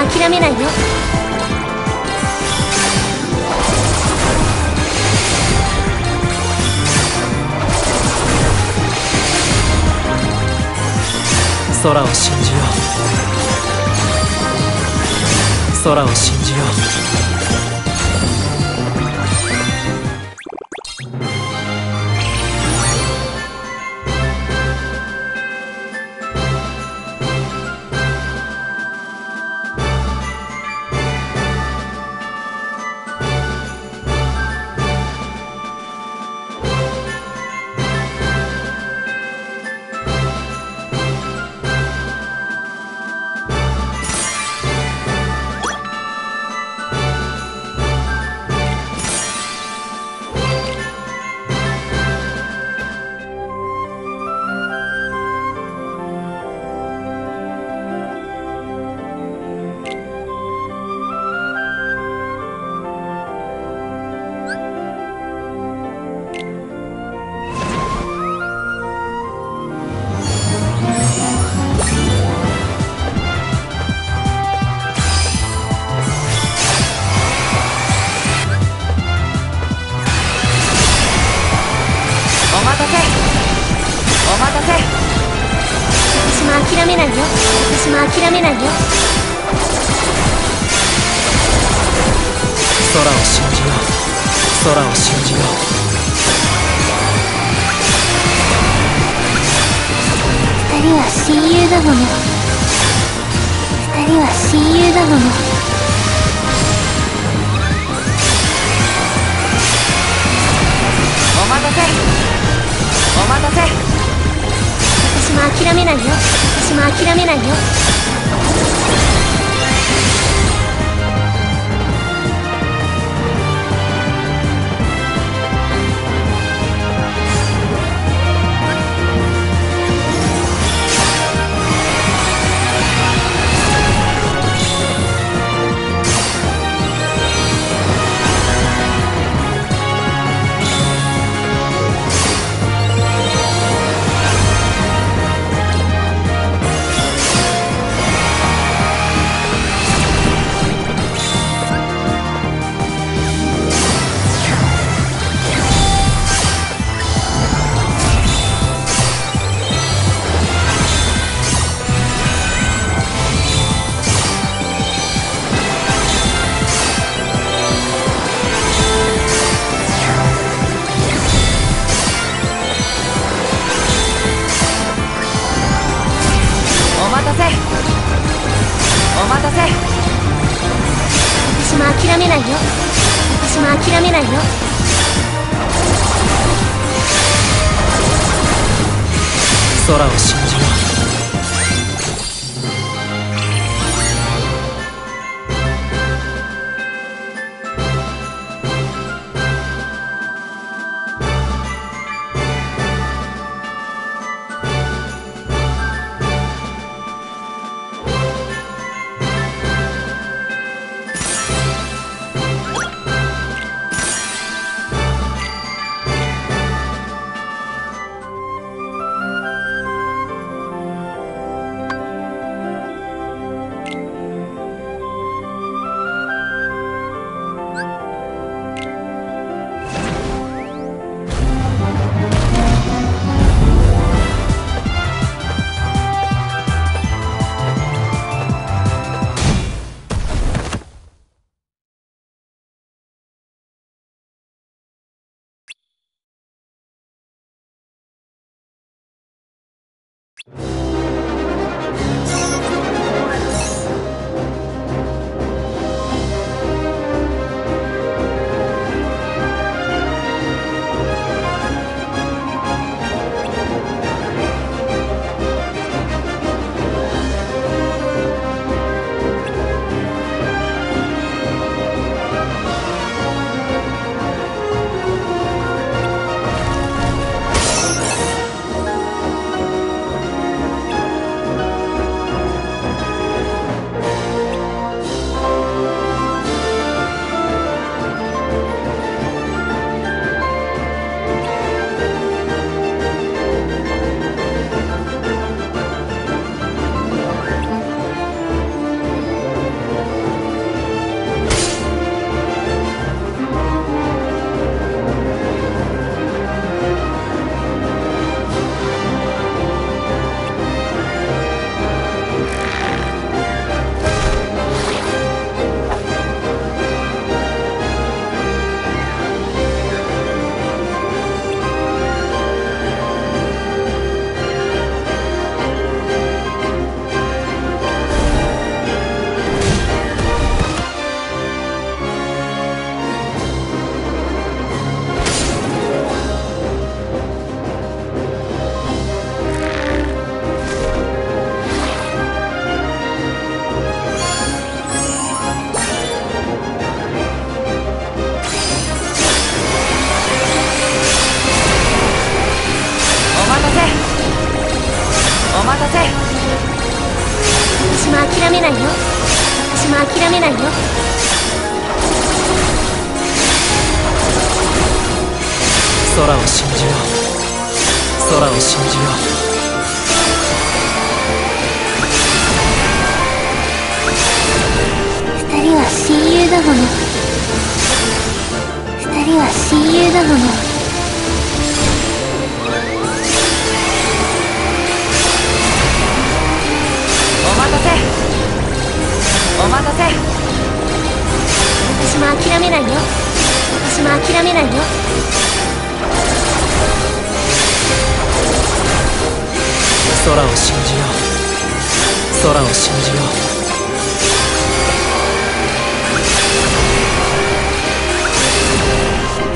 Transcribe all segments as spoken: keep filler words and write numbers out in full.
は諦めないよ。空を信じよう。空を信じよう。諦めないよ。私も諦めないよ。空を信じよう。空を信じよう。二人は親友だもの。二人は親友だもの。お待たせ。お待たせ。私も諦めないよ。私も諦めないよ。諦めないよ。私も諦めないよ。空を信じよう。めないよ。私も諦めないよ。空を信じよう。空を信じよう。二人は親友だもの。二人は親友だもの。お待たせ。私も諦めないよ。私も諦めないよ。空を信じよう。空を信じよう。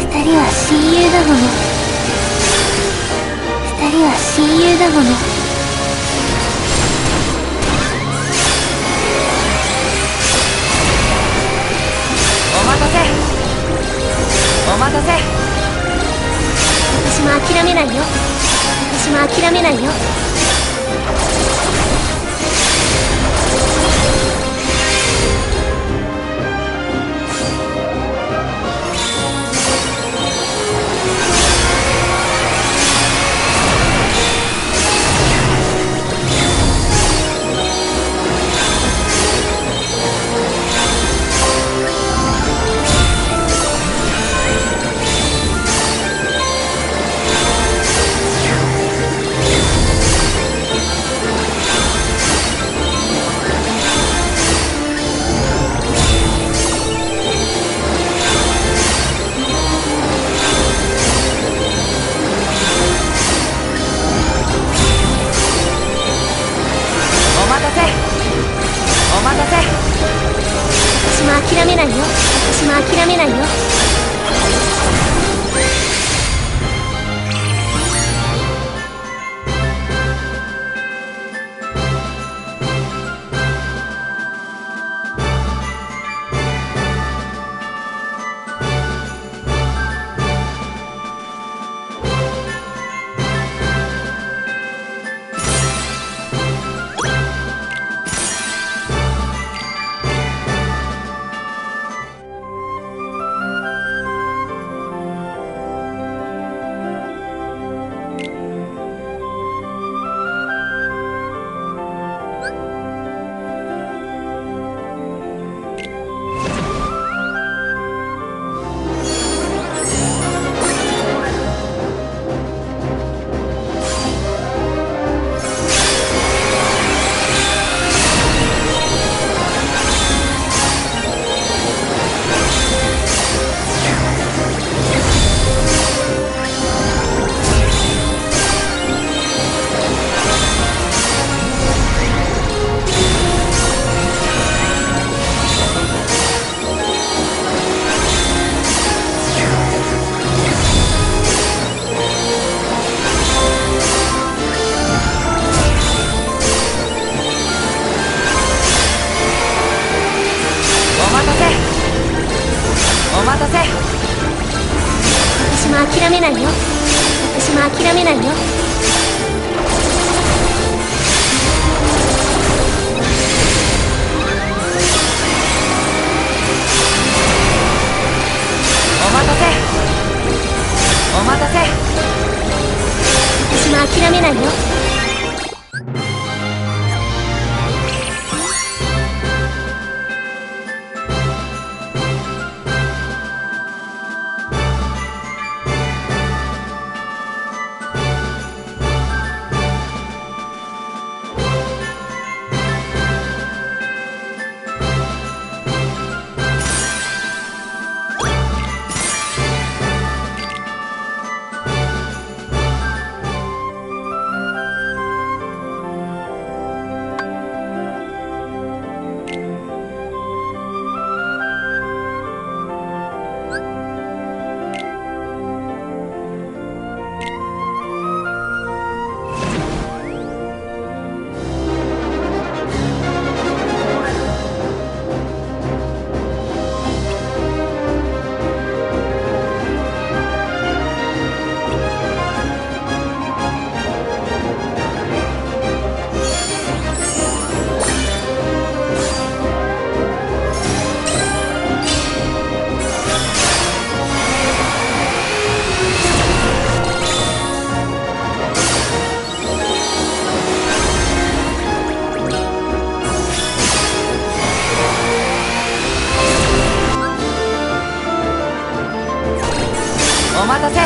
二人は親友だもの。二人は親友だもの。お待たせ。私も諦めないよ。私も諦めないよ。諦めないよ。私も諦めないよ。諦めないよ。私も諦めないよ。お待たせ。お待たせ。私も諦めないよ。渡せ。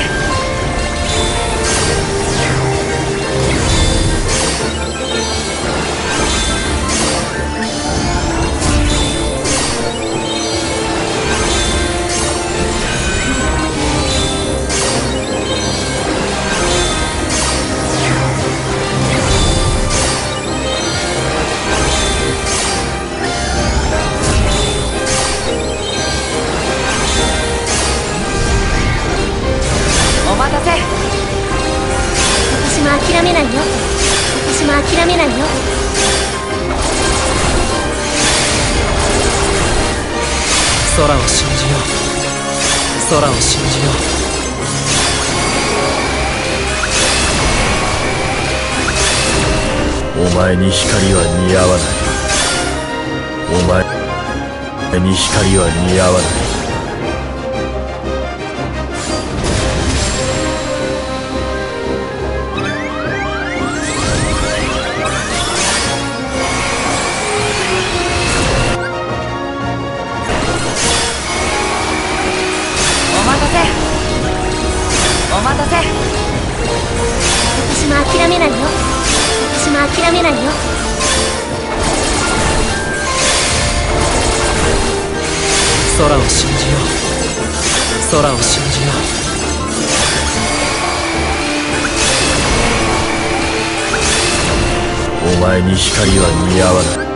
諦めないよ。私も諦めないよ。空を信じよう。空を信じよう。お前に光は似合わない。お前に光は似合わない。諦めないよ。私も諦めないよ。空を信じよう。空を信じよう。お前に光は似合わない。